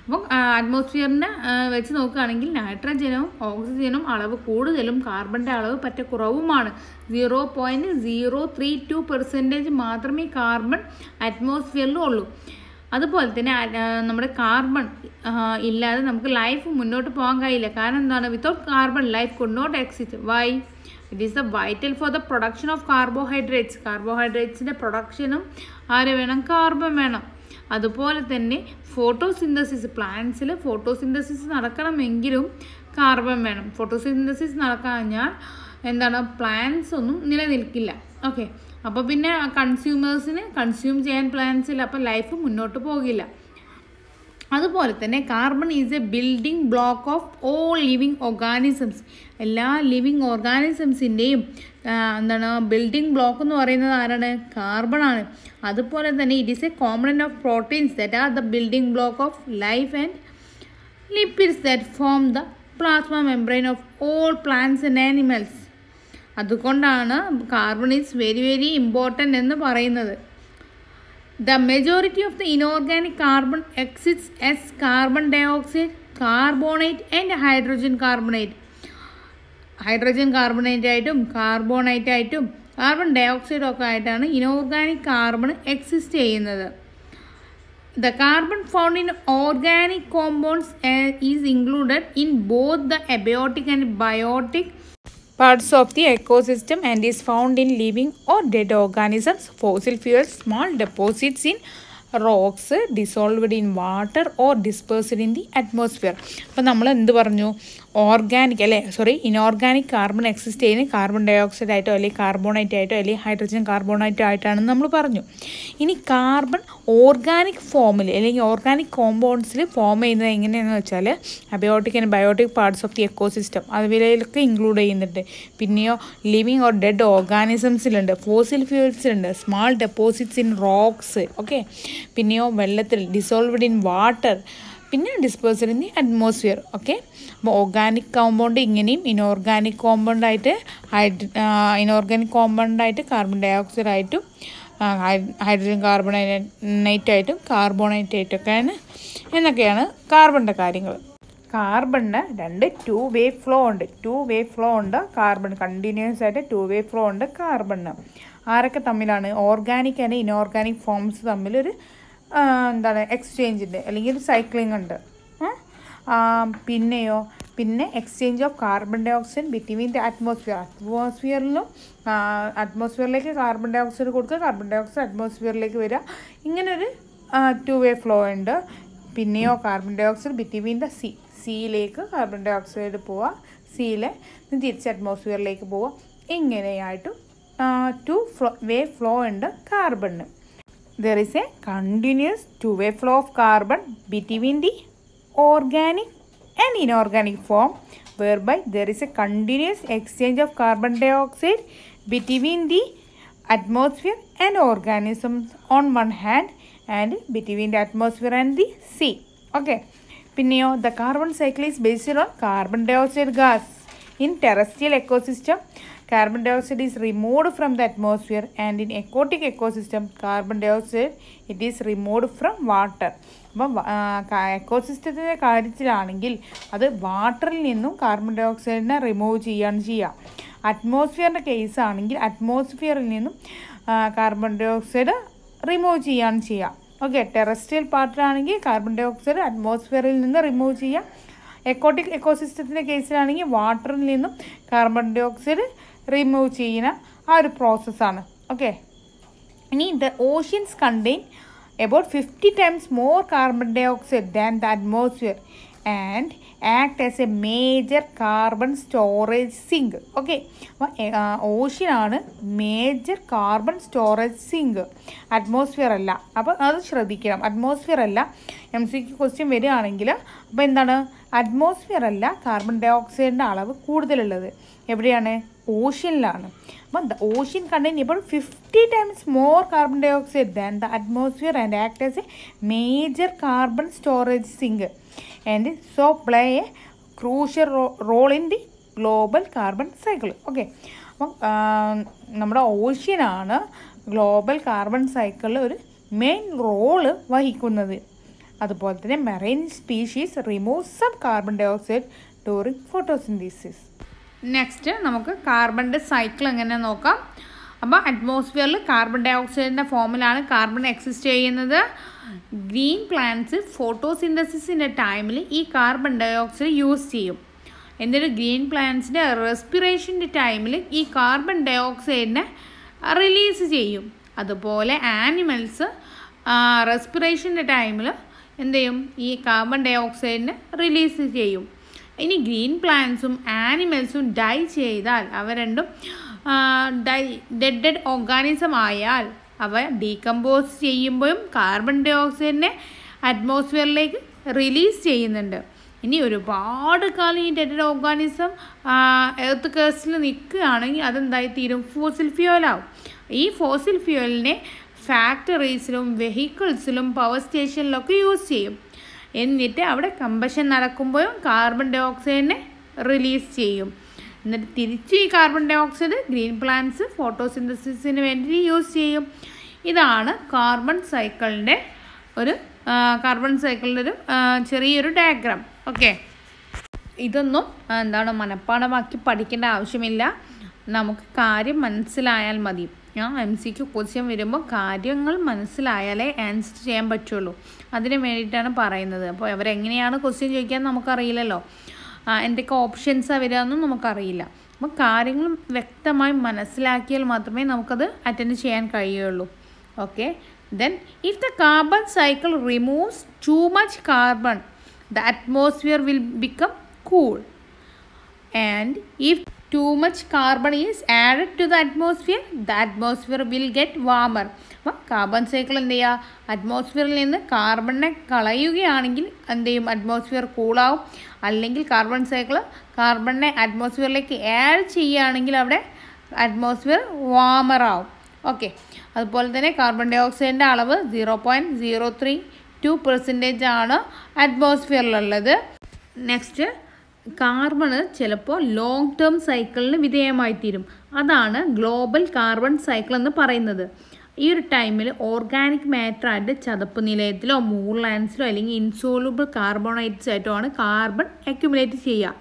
അപ്പോൾ അറ്റ്മോസ്ഫിയറിനെ വെച്ച് നോക്കുകയാണെങ്കിൽ നൈട്രജനും ഓക്സിജനും അളവ് കൂടുതലും കാർബണിൻ്റെ അളവ് പറ്റ കുറവുമാണ്. Zero point zero three two percentage മാത്രമേ കാർബൺ അറ്റ്മോസ്ഫിയറിലും ഉള്ളൂ. അതുപോലെ തന്നെ നമ്മുടെ കാർബൺ ഇല്ലാതെ നമുക്ക് ലൈഫ് മുന്നോട്ട് പോകാൻ കഴിയില്ല. കാരണം എന്താണ്? Without carbon life could not exist. Why? It is the vital for the production of carbohydrates. കാർബോഹൈഡ്രേറ്റ്സിൻ്റെ പ്രൊഡക്ഷനും ആര് വേണം? കാർബൺ വേണം. അതുപോലെ തന്നെ ഫോട്ടോസിന്തസിസ്, പ്ലാന്റ്സിൽ ഫോട്ടോസിന്തസിസ് നടക്കണമെങ്കിലും കാർബൺ വേണം. ഫോട്ടോസിന്തസിസ് നടക്കാഞ്ഞാൽ എന്താണ്? പ്ലാന്റ്സ് ഒന്നും നിലനിൽക്കില്ല. ഓക്കെ, അപ്പോൾ പിന്നെ കൺസ്യൂമേഴ്സിന് കൺസ്യൂം ചെയ്യാൻ പ്ലാന്റ്സിൽ, അപ്പോൾ ലൈഫ് മുന്നോട്ട് പോകില്ല. അതുപോലെ തന്നെ carbon is a building block of all living organisms. എല്ലാ ലിവിങ് ഓർഗാനിസംസിൻ്റെയും എന്താണ് ബിൽഡിംഗ് ബ്ലോക്ക് എന്ന് പറയുന്നത്? ആരാണ്? കാർബണാണ്. അതുപോലെ തന്നെ it is a component of proteins that are the building block of life and lipids that form the plasma membrane of all plants and animals. അതുകൊണ്ടാണ് carbon is very very important എന്ന് പറയുന്നത്. The majority of the inorganic carbon exists as carbon dioxide, carbonate and hydrogen carbonate. Hydrogen carbonate ആയിട്ടും carbonate ആയിട്ടും carbon ഡയോക്സൈഡും ഒക്കെ ആയിട്ടാണ് inorganic carbon exist ചെയ്യുന്നത്. The carbon found in organic compounds is included in both the abiotic and biotic parts of the ecosystem and is found in living or dead organisms, fossil fuels, small deposits in rocks, dissolved in water or dispersed in the atmosphere. അപ്പോൾ നമ്മൾ എന്ത് പറഞ്ഞു? Organic അല്ലേ sorry inorganic carbon exist ചെയ്യുന്നത് carbon dioxide ആയിട്ടോ അല്ലെങ്കിൽ carbonate ആയിട്ടോ അല്ലെങ്കിൽ ഹൈഡ്രജൻ കാർബോണേറ്റോ ആയിട്ടാണെന്ന് നമ്മൾ പറഞ്ഞു. ഇനി കാർബൺ ഓർഗാനിക് ഫോമിൽ അല്ലെങ്കിൽ ഓർഗാനിക് കോമ്പൗണ്ട്സിൽ ഫോം ചെയ്യുന്നത് എങ്ങനെയാണെന്ന് വെച്ചാൽ abiotic and biotic parts of the ecosystem അതിലൊക്കെ ഇൻക്ലൂഡ് ചെയ്യുന്നുണ്ട്. പിന്നെയോ ലിവിങ് ഓർ ഡെഡ് ഓർഗാനിസംസിലുണ്ട്, ഫോസിൽ ഫ്യൂൽസിലുണ്ട്, small deposits in rocks, okay, പിന്നെയോ വെള്ളത്തിൽ, ഡിസോൾവ്ഡ് ഇൻ വാട്ടർ, പിന്നെ dispersed in the atmosphere. Okay, അപ്പോൾ ഓർഗാനിക് കോമ്പൗണ്ട് ഇങ്ങനെയും ഇനോർഗാനിക് കോമ്പൗണ്ടായിട്ട് ഹൈഡ് ഇനോർഗാനിക് കോമ്പൗണ്ടായിട്ട് കാർബൺ ഡയോക്സൈഡായിട്ടും ഹൈഡ്രജൻ കാർബണേറ്റായിട്ടും കാർബോണേറ്റായിട്ടൊക്കെയാണ്. എന്നൊക്കെയാണ് കാർബണിൻ്റെ കാര്യങ്ങൾ. കാർബണിന് രണ്ട് ടു വേ ഫ്ലോ ഉണ്ട്. ടു വേ ഫ്ലോ ഉണ്ട് കാർബൺ, കണ്ടിന്യൂസ് ആയിട്ട് ടു വേ ഫ്ലോ ഉണ്ട് കാർബണിന്. ആരൊക്കെ തമ്മിലാണ്? ഓർഗാനിക് ആൻഡ് ഇനോർഗാനിക് ഫോംസ് തമ്മിലൊരു എന്താണ് എക്സ്ചേഞ്ച് ഉണ്ട്, അല്ലെങ്കിൽ ഒരു സൈക്ലിംഗ് ഉണ്ട്. പിന്നെയോ പിന്നെ exchange of carbon dye oxide between the atmosphere. അറ്റ്മോസ്ഫിയറിലും അറ്റ്മോസ്ഫിയറിലേക്ക് carbon dye oxide കൊടുക്കുക, കാർബൺ ഡൈ ഓക്സൈഡ് അറ്റ്മോസ്ഫിയറിലേക്ക് വരിക, ഇങ്ങനൊരു ടു വേ ഫ്ലോ ഉണ്ട്. പിന്നെയോ carbon dye oxide between the C സിയിലേക്ക് കാർബൺ ഡൈ ഓക്സൈഡ് പോവുക, സിയിലെ തിരിച്ച് അറ്റ്മോസ്ഫിയറിലേക്ക് പോവുക, ഇങ്ങനെയായിട്ടും ടു ഫ്ലോ വേ ഫ്ലോ ഉണ്ട് കാർബണിന്. There is a continuous two-way flow of carbon between the organic and inorganic form, whereby there is a continuous exchange of carbon dioxide between the atmosphere and organisms on one hand and between the atmosphere and the sea. Okay, pinneyo the carbon cycle is based on carbon dioxide gas in terrestrial ecosystem. Carbon dioxide is removed from the atmosphere, and in aquatic ecosystem carbon dioxide it is removed from water. അപ്പം എക്കോസിസ്റ്റത്തിൻ്റെ കാര്യത്തിലാണെങ്കിൽ അത് വാട്ടറിൽ നിന്നും carbon ഡയോക്സൈഡിനെ remove ചെയ്യുകയാണ് ചെയ്യുക. അറ്റ്മോസ്ഫിയറിൻ്റെ case ആണെങ്കിൽ അറ്റ്മോസ്ഫിയറിൽ നിന്നും carbon dioxide remove ചെയ്യുകയാണ് ചെയ്യുക. ഓക്കെ, ടെറസ്ട്രിയൽ പാർട്ടിലാണെങ്കിൽ കാർബൺ ഡയോക്സൈഡ് അറ്റ്മോസ്ഫിയറിൽ നിന്ന് റിമൂവ് ചെയ്യുക. എക്കോട്ടിക് എക്കോസിസ്റ്റത്തിൻ്റെ കേസിലാണെങ്കിൽ വാട്ടറിൽ നിന്നും കാർബൺ ഡയോക്സൈഡ് റിമൂവ് ചെയ്യണം. ആ ഒരു പ്രോസസ്സാണ്. ഓക്കെ, ഇനി the oceans contain about fifty times more carbon dioxide than the atmosphere and act as a major carbon storage sink. Okay, ocean ആണ് major carbon storage sink, atmosphere അല്ല. അപ്പോൾ അത് ശ്രദ്ധിക്കണം, atmosphere അല്ല. എം സി ക്യു ക്വസ്റ്റ്യൻ വരികയാണെങ്കിൽ അപ്പോൾ എന്താണ്, atmosphere അല്ല carbon dioxide-ന്റെ അളവ് കൂടുതലുള്ളത് എവിടെയാണ്, ഓഷ്യനിലാണ്. But the ocean contains about fifty times more carbon dioxide than the atmosphere and act as a major carbon storage sink and so play a crucial ro role in the global carbon cycle. Okay, നമ്മുടെ ocean ആണ് global carbon cycle ഒരു main role വഹിക്കുന്നത്. അതുപോലെ തന്നെ marine species remove some carbon dioxide during photosynthesis. Next നമുക്ക് കാർബണിൻ്റെ cycle എങ്ങനെ നോക്കാം. അപ്പോൾ അറ്റ്മോസ്ഫിയറിൽ കാർബൺ ഡയോക്സൈഡിൻ്റെ ഫോമിലാണ് കാർബൺ എക്സിസ്റ്റ് ചെയ്യുന്നത്. ഗ്രീൻ പ്ലാന്റ്സ് ഫോട്ടോസിന്തസിസിൻ്റെ ടൈമിൽ ഈ കാർബൺ ഡയോക്സൈഡ് യൂസ് ചെയ്യും. എന്നിട്ട് ഗ്രീൻ പ്ലാന്റ്സിൻ്റെ റെസ്പിറേഷൻ്റെ ടൈമിൽ ഈ കാർബൺ ഡയോക്സൈഡിനെ റിലീസ് ചെയ്യും. അതുപോലെ ആനിമൽസ് റെസ്പിറേഷൻ്റെ ടൈമിൽ എന്ത് ചെയ്യും, ഈ കാർബൺ ഡയോക്സൈഡിനെ റിലീസ് ചെയ്യും. ഇനി ഗ്രീൻ പ്ലാന്റ്സും ആനിമൽസും ഡൈ ചെയ്താൽ, അവ രണ്ടും ഡൈ ഡെഡ് ഡെഡ് ഓർഗാനിസം ആയാൽ അവ ഡീകമ്പോസ് ചെയ്യുമ്പോഴും കാർബൺ ഡയോക്സൈഡിനെ അറ്റ്മോസ്ഫിയറിലേക്ക് റിലീസ് ചെയ്യുന്നുണ്ട്. ഇനി ഒരുപാട് കാലം ഈ ഡെഡ് ഓർഗാനിസം എർത്ത് കേസിൽ നിൽക്കുകയാണെങ്കിൽ അതെന്തായിത്തീരും, ഫോസിൽ ഫ്യൂവലാവും. ഈ ഫോസിൽ ഫ്യൂവലിനെ ഫാക്ടറീസിലും വെഹിക്കിൾസിലും പവർ സ്റ്റേഷനിലൊക്കെ യൂസ് ചെയ്യും. എന്നിട്ട് അവിടെ കമ്പഷൻ നടക്കുമ്പോഴും കാർബൺ ഡയോക്സൈഡിനെ റിലീസ് ചെയ്യും. എന്നിട്ട് തിരിച്ച് ഈ കാർബൺ ഡയോക്സൈഡ് ഗ്രീൻ പ്ലാന്റ്സ് ഫോട്ടോസിന്തസിസിന് വേണ്ടി യൂസ് ചെയ്യും. ഇതാണ് കാർബൺ സൈക്കിളിൻ്റെ ഒരു കാർബൺ സൈക്കിളിൻ്റെ ഒരു ചെറിയൊരു ഡയഗ്രാം. ഓക്കെ, ഇതൊന്നും എന്താണ് മനഃപ്പാഠമാക്കി പഠിക്കേണ്ട ആവശ്യമില്ല, നമുക്ക് കാര്യം മനസ്സിലായാൽ മതി. ഞാൻ എം സിക്ക് ക്വസ്റ്റ്യൻ വരുമ്പോൾ കാര്യങ്ങൾ മനസ്സിലായാലേ ആൻസർ ചെയ്യാൻ പറ്റുള്ളൂ, അതിന് വേണ്ടിയിട്ടാണ് പറയുന്നത്. അപ്പോൾ അവരെങ്ങനെയാണ് ക്വസ്റ്റ്യൻ ചോദിക്കാൻ നമുക്കറിയില്ലല്ലോ, എന്തൊക്കെ ഓപ്ഷൻസാണ് വരികയെന്നും നമുക്കറിയില്ല. അപ്പോൾ കാര്യങ്ങൾ വ്യക്തമായി മനസ്സിലാക്കിയാൽ മാത്രമേ നമുക്കത് അറ്റൻഡ് ചെയ്യാൻ കഴിയുള്ളൂ. Okay, then if the carbon cycle removes too much carbon the atmosphere will become cool and if too much carbon is added to the atmosphere, the atmosphere will get warmer. അപ്പോൾ carbon cycle എന്ത് ചെയ്യുക, അറ്റ്മോസ്ഫിയറിൽ നിന്ന് കാർബണിനെ കളയുകയാണെങ്കിൽ എന്ത് ചെയ്യും, atmosphere കൂളാവും. അല്ലെങ്കിൽ carbon cycle കാർബണിനെ അറ്റ്മോസ്ഫിയറിലേക്ക് ആഡ് ചെയ്യുകയാണെങ്കിൽ അവിടെ അറ്റ്മോസ്ഫിയർ വാമറാവും. ഓക്കെ, അതുപോലെ തന്നെ കാർബൺ ഡയോക്സൈഡിൻ്റെ അളവ് zero point zero three two percentage ആണ് അറ്റ്മോസ്ഫിയറിലുള്ളത്. നെക്സ്റ്റ്, കാർബണ് ചിലപ്പോൾ ലോങ് ടേം സൈക്കിളിന് വിധേയമായിത്തീരും, അതാണ് ഗ്ലോബൽ കാർബൺ സൈക്കിൾ എന്ന് പറയുന്നത്. ഈ ഒരു ടൈമിൽ ഓർഗാനിക് മാറ്ററായിട്ട് ചതുപ്പ് നിലയത്തിലോ മൂർലാൻഡ്സിലോ അല്ലെങ്കിൽ ഇൻസോലബിൾ കാർബണേറ്റ്സ് ആയിട്ടോ ആണ് കാർബൺ അക്യുമുലേറ്റ് ചെയ്യുക.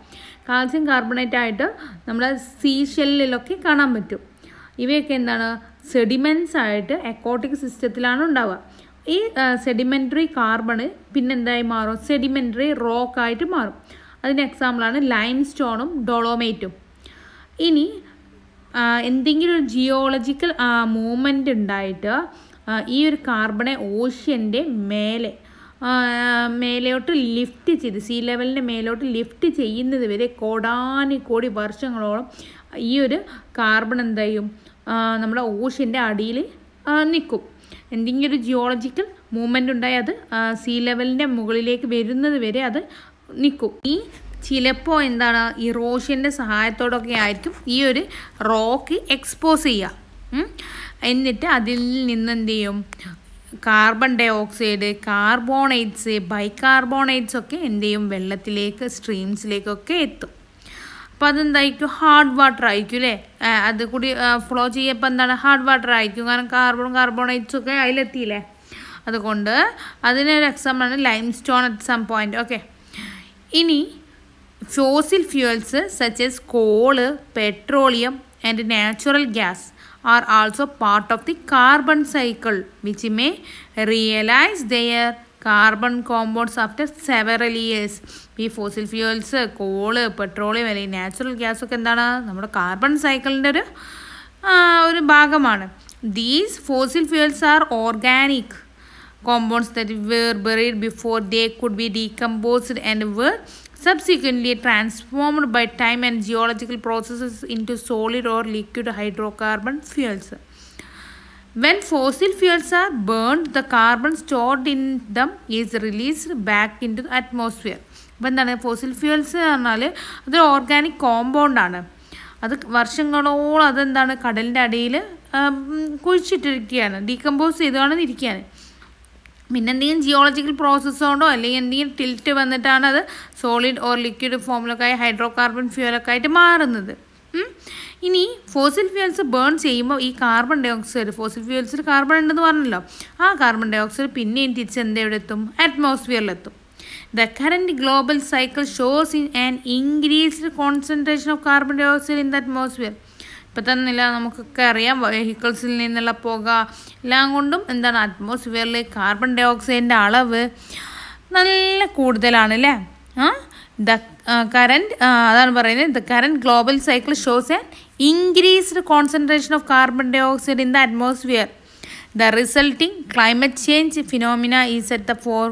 കാൽസ്യം കാർബണേറ്റായിട്ട് നമ്മുടെ സീഷെല്ലിലൊക്കെ കാണാൻ പറ്റും. ഇവയൊക്കെ എന്താണ്, സെഡിമെൻസ് ആയിട്ട് അക്വാട്ടിക് സിസ്റ്റത്തിലാണ് ഉണ്ടാവുക. ഈ സെഡിമെൻ്ററി കാർബണ് പിന്നെന്തായി മാറും, സെഡിമെൻ്ററി റോക്കായിട്ട് മാറും. അതിന് എക്സാമ്പിളാണ് ലൈം സ്റ്റോണും ഡോളോമേറ്റും. ഇനി എന്തെങ്കിലും ഒരു ജിയോളജിക്കൽ മൂവ്മെൻ്റ് ഉണ്ടായിട്ട് ഈ ഒരു കാർബണെ ഓഷ്യൻ്റെ മേലെ മേലോട്ട് ലിഫ്റ്റ് ചെയ്ത്, സീ ലെവലിൻ്റെ മേലോട്ട് ലിഫ്റ്റ് ചെയ്യുന്നത് വരെ കോടാനുകോടി വർഷങ്ങളോളം ഈ ഒരു കാർബൺ എന്ത് ചെയ്യും, നമ്മുടെ ഓഷ്യൻ്റെ അടിയിൽ നിൽക്കും. എന്തെങ്കിലും ഒരു ജിയോളജിക്കൽ മൂവ്മെൻ്റ് ഉണ്ടായി അത് സീ ലെവലിൻ്റെ മുകളിലേക്ക് വരുന്നത് വരെ അത് നിൽക്കും. ഈ ചിലപ്പോൾ എന്താണ്, ഇറോഷ്യൻ്റെ സഹായത്തോടൊക്കെ ആയിരിക്കും ഈ ഒരു റോക്ക് എക്സ്പോസ് ചെയ്യുക. എന്നിട്ട് അതിൽ നിന്ന് എന്ത് ചെയ്യും, കാർബൺ ഡയോക്സൈഡ്, കാർബോണേറ്റ്സ്, ബൈകാർബോണേറ്റ്സ് ഒക്കെ എന്ത് ചെയ്യും, വെള്ളത്തിലേക്ക് സ്ട്രീംസിലേക്കൊക്കെ എത്തും. അപ്പോൾ അതെന്തായിരിക്കും, ഹാർഡ് വാട്ടർ ആയിരിക്കും അല്ലേ, അത് കൂടി ഫ്ലോ ചെയ്യപ്പോൾ എന്താണ്, ഹാർഡ് വാട്ടർ ആയിരിക്കും. കാരണം കാർബൺ കാർബോണേറ്റ്സൊക്കെ അതിലെത്തിയില്ലേ. അതുകൊണ്ട് അതിനൊരു എക്സാമ്പിളാണ് limestone at some point. Okay, ഇനി fossil fuels such as coal, petroleum and natural gas are also part of the carbon cycle which may realise their carbon compounds after several years. ഈ fossil fuels, coal, petroleum അല്ലെങ്കിൽ natural ഗ്യാസൊക്കെ എന്താണ്, നമ്മുടെ carbon സൈക്കിളിൻ്റെ ഒരു ഒരു ഭാഗമാണ്. These fossil fuels are organic compounds that were buried before they could be decomposed and were subsequently transformed by time and geological processes into solid or liquid hydrocarbon fuels. When fossil fuels are burned, the carbon stored in them is released back into the atmosphere. അപ്പോൾ എന്താണ് fossil fuels പറഞ്ഞാൽ അതൊരു organic കോമ്പൗണ്ടാണ്. അത് വർഷങ്ങളോളം അതെന്താണ് കടലിൻ്റെ അടിയിൽ കുഴിച്ചിട്ടിരിക്കുകയാണ്, decompose ചെയ്തുകൊണ്ടെന്ന് ഇരിക്കുകയാണ്. പിന്നെ എന്തെങ്കിലും ജിയോളജിക്കൽ പ്രോസസ്സ് കൊണ്ടോ അല്ലെങ്കിൽ എന്തെങ്കിലും ടിൽറ്റ് വന്നിട്ടാണ് അത് സോളിഡ് ഓർ ലിക്വിഡ് ഫോമിലൊക്കെ ആയി ഹൈഡ്രോ കാർബൺ ഫ്യൂലൊക്കെ ആയിട്ട് മാറുന്നത്. ഇനി ഫോസിൽ ഫ്യൂൽസ് ബേൺ ചെയ്യുമ്പോൾ ഈ കാർബൺ ഡൈ ഓക്സൈഡ്, ഫോസിൽ ഫ്യൂൽസിൽ കാർബൺ ഉണ്ടെന്ന് പറഞ്ഞല്ലോ, ആ കാർബൺ ഡൈ ഓക്സൈഡ് പിന്നെയും തിരിച്ച് എന്തെവിടെത്തും? അറ്റ്മോസ്ഫിയറിലെത്തും. The current global cycle shows in an increased concentration of carbon dioxide in the atmosphere. ഇപ്പം തന്നില്ല നമുക്കൊക്കെ അറിയാം, വെഹിക്കിൾസിൽ നിന്നുള്ള പുക എല്ലാം കൊണ്ടും എന്താണ് അറ്റ്മോസ്ഫിയറിൽ കാർബൺ ഡൈ ഓക്സൈഡിൻ്റെ അളവ് നല്ല കൂടുതലാണ് അല്ലേ. ആ ദ കറൻറ്റ് അതാണ് പറയുന്നത്, the current global cycle shows an increased concentration of carbon dioxide in the atmosphere. The resulting climate change phenomena is at the four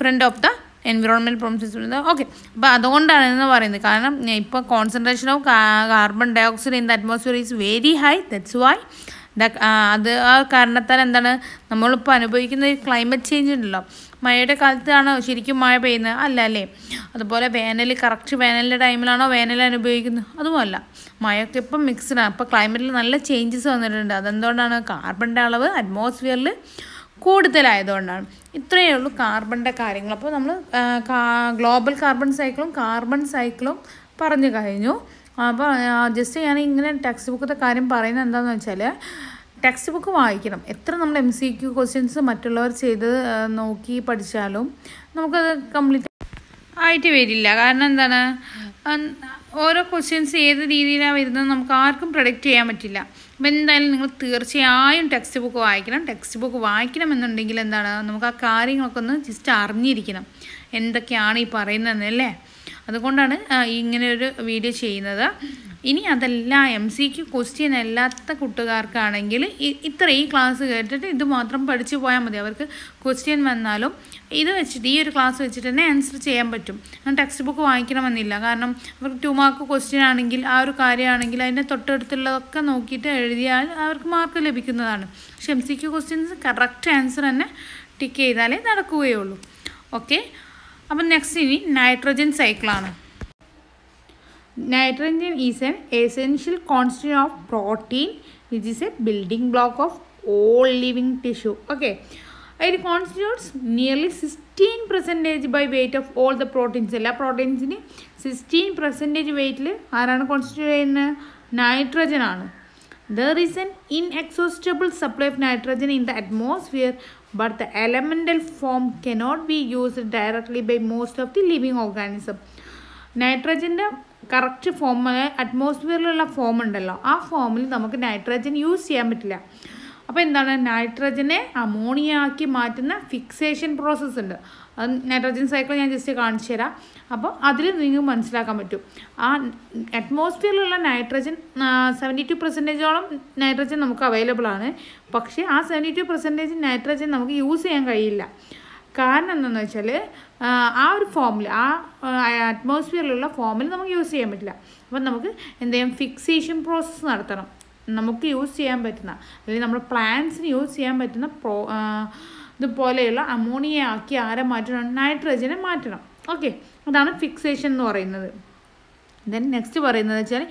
front of the environment problems. Okay, അപ്പോൾ അതുകൊണ്ടാണ് എന്ന് പറയുന്നത്, കാരണം ഇപ്പോൾ concentration of carbon dioxide in the atmosphere is very high. That's why the അത് ആ കാരണത്താൽ എന്താണ് നമ്മളിപ്പോൾ അനുഭവിക്കുന്ന ക്ലൈമറ്റ് ചേഞ്ച് ഉണ്ടല്ലോ. മഴയുടെ കാലത്താണോ ശരിക്കും മഴ പെയ്യുന്നത്? അല്ല അല്ലേ. അതുപോലെ വേനൽ, കറക്റ്റ് വേനലിൻ്റെ ടൈമിലാണോ വേനൽ അനുഭവിക്കുന്നത്? അതുമല്ല. മഴയൊക്കെ ഇപ്പം മിക്സ്ഡാണ്. അപ്പോൾ ക്ലൈമറ്റിൽ നല്ല ചേഞ്ചസ് വന്നിട്ടുണ്ട്. അതെന്തുകൊണ്ടാണ്? കാർബണിൻ്റെ അളവ് അറ്റ്മോസ്ഫിയറിൽ കൂടുതലായതുകൊണ്ടാണ്. ഇത്രയേ ഉള്ളൂ കാർബണിൻ്റെ കാര്യങ്ങൾ. അപ്പോൾ നമ്മൾ ഗ്ലോബൽ കാർബൺ സൈക്കിളും കാർബൺ സൈക്കിളും പറഞ്ഞു കഴിഞ്ഞു. അപ്പോൾ ജസ്റ്റ് ഞാൻ ഇങ്ങനെ ടെക്സ്റ്റ് ബുക്കിൻ്റെ കാര്യം പറയുന്നത് എന്താണെന്ന് വെച്ചാൽ, ടെക്സ്റ്റ് ബുക്ക് വായിക്കണം. എത്ര നമ്മൾ എം സി ക്യു ക്വസ്റ്റ്യൻസ് മറ്റുള്ളവർ ചെയ്ത് നോക്കി പഠിച്ചാലും നമുക്കത് കംപ്ലീറ്റ് ആയിട്ട് വരില്ല. കാരണം എന്താണ്, ഓരോ ക്വസ്റ്റ്യൻസ് ഏത് രീതിയിലാണ് വരുന്നത് നമുക്ക് ആർക്കും പ്രൊഡക്റ്റ് ചെയ്യാൻ പറ്റില്ല. അപ്പം എന്തായാലും നിങ്ങൾ തീർച്ചയായും ടെക്സ്റ്റ് ബുക്ക് വായിക്കണം. ടെക്സ്റ്റ് ബുക്ക് വായിക്കണമെന്നുണ്ടെങ്കിൽ എന്താണ്, നമുക്ക് ആ കാര്യങ്ങളൊക്കെ ഒന്ന് ജസ്റ്റ് അറിഞ്ഞിരിക്കണം, എന്തൊക്കെയാണ് ഈ പറയുന്നതെന്നല്ലേ. അതുകൊണ്ടാണ് ഇങ്ങനെയൊരു വീഡിയോ ചെയ്യുന്നത്. ഇനി അതല്ല, എം സി ക്യു ക്വസ്റ്റ്യൻ അല്ലാത്ത കൂട്ടുകാർക്കാണെങ്കിൽ ഇത്ര ഈ ക്ലാസ് കേട്ടിട്ട് ഇത് മാത്രം പഠിച്ചു പോയാൽ മതി. അവർക്ക് ക്വസ്റ്റ്യൻ വന്നാലും ഇത് വെച്ചിട്ട്, ഈ ഒരു ക്ലാസ് വെച്ചിട്ട് തന്നെ ആൻസർ ചെയ്യാൻ പറ്റും. ടെക്സ്റ്റ് ബുക്ക് വായിക്കണമെന്നില്ല. കാരണം അവർക്ക് ടു മാർക്ക് ക്വസ്റ്റ്യൻ ആണെങ്കിൽ, ആ ഒരു കാര്യമാണെങ്കിൽ അതിൻ്റെ തൊട്ടടുത്തുള്ളതൊക്കെ നോക്കിയിട്ട് എഴുതിയാൽ അവർക്ക് മാർക്ക് ലഭിക്കുന്നതാണ്. പക്ഷെ M C Q questions correct answer തന്നെ ടിക്ക് ചെയ്താലേ നടക്കുകയുള്ളൂ. ഓക്കെ, അപ്പം നെക്സ്റ്റ് ഇനി നൈട്രജൻ സൈക്കിളാണ്. Nitrogen is an essential constant of protein which is a building block of all living tissue. Okay, it constitutes nearly sixteen percentage by weight of all the proteins. എല്ലാ പ്രോട്ടീൻസിന് sixteen percentage വെയ്റ്റിൽ ആരാണ് constitute ചെയ്യുന്നത്? Nitrogen ആണ്. There is an inexhaustible supply of nitrogen in the atmosphere, but the elemental form cannot be used directly by most of the living organism. നൈട്രജൻ്റെ correct form, അറ്റ്മോസ്ഫിയറിലുള്ള form ഉണ്ടല്ലോ, ആ ഫോമിൽ നമുക്ക് nitrogen use ചെയ്യാൻ പറ്റില്ല. അപ്പോൾ എന്താണ്, നൈട്രജനെ അമോണിയ ആക്കി മാറ്റുന്ന ഫിക്സേഷൻ പ്രോസസ്സ് ഉണ്ട്. അത് നൈട്രജൻ സൈക്കിൾ ഞാൻ ജസ്റ്റ് കാണിച്ചു തരാം. അപ്പോൾ അതിൽ നിങ്ങൾക്ക് മനസ്സിലാക്കാൻ പറ്റും. ആ അറ്റ്മോസ്ഫിയറിലുള്ള നൈട്രജൻ സെവൻറ്റി ടു പെർസെൻറ്റേജോളം നൈട്രജൻ നമുക്ക് അവൈലബിൾ ആണ്. പക്ഷേ ആ സെവൻറ്റി ടു പെർസെൻറ്റേജ് നൈട്രജൻ നമുക്ക് യൂസ് ചെയ്യാൻ കഴിയില്ല. കാരണം എന്താണെന്ന് വെച്ചാൽ, ആ ഒരു ഫോമിൽ, ആ അറ്റ്മോസ്ഫിയറിലുള്ള ഫോമിൽ നമുക്ക് യൂസ് ചെയ്യാൻ പറ്റില്ല. അപ്പം നമുക്ക് എന്ത് ചെയ്യും? ഫിക്സേഷൻ പ്രോസസ്സ് നടത്തണം. നമുക്ക് യൂസ് ചെയ്യാൻ പറ്റുന്ന, അല്ലെങ്കിൽ നമ്മുടെ പ്ലാന്റ്സിന് യൂസ് ചെയ്യാൻ പറ്റുന്ന പ്രോ ഇതുപോലെയുള്ള അമോണിയ ആക്കി ആരെ മാറ്റണം? നൈട്രജനെ മാറ്റണം. ഓക്കെ, അതാണ് ഫിക്സേഷൻ എന്ന് പറയുന്നത്. ദെൻ നെക്സ്റ്റ് പറയുന്നത് വെച്ചാൽ,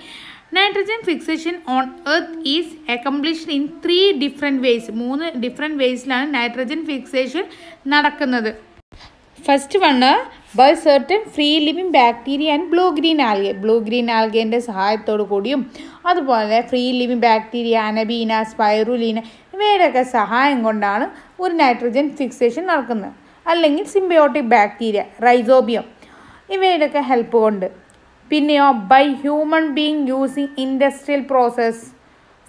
nitrogen fixation on earth is accomplished in three different ways. മൂന്ന് ഡിഫറെൻറ്റ് വേസിലാണ് നൈട്രജൻ ഫിക്സേഷൻ നടക്കുന്നത്. First one by certain free living bacteria and blue green algae. Blue green ആൽഗേൻ്റെ സഹായത്തോടു കൂടിയും അതുപോലെ free living bacteria Anabaena, Spirulina ഇവയുടെയൊക്കെ സഹായം കൊണ്ടാണ് ഒരു നൈട്രജൻ ഫിക്സേഷൻ നടക്കുന്നത്. അല്ലെങ്കിൽ സിംബയോട്ടിക് ബാക്ടീരിയ റൈസോബിയം ഇവയുടെയൊക്കെ ഹെൽപ്പ് കൊണ്ട്. പിന്നെയോ by human being using industrial process.